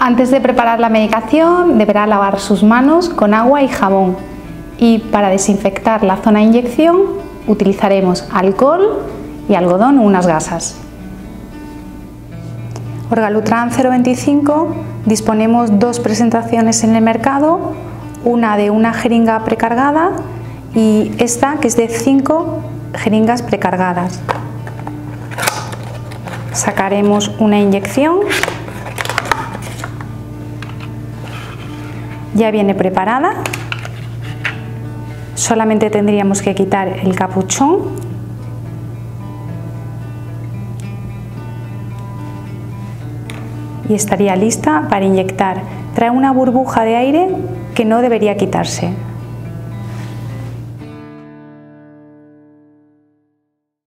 Antes de preparar la medicación deberá lavar sus manos con agua y jabón, y para desinfectar la zona de inyección utilizaremos alcohol y algodón o unas gasas. Orgalutran 0,25 disponemos dos presentaciones en el mercado, una de una jeringa precargada y esta que es de 5 jeringas precargadas. Sacaremos una inyección. Ya viene preparada, solamente tendríamos que quitar el capuchón y estaría lista para inyectar. Trae una burbuja de aire que no debería quitarse.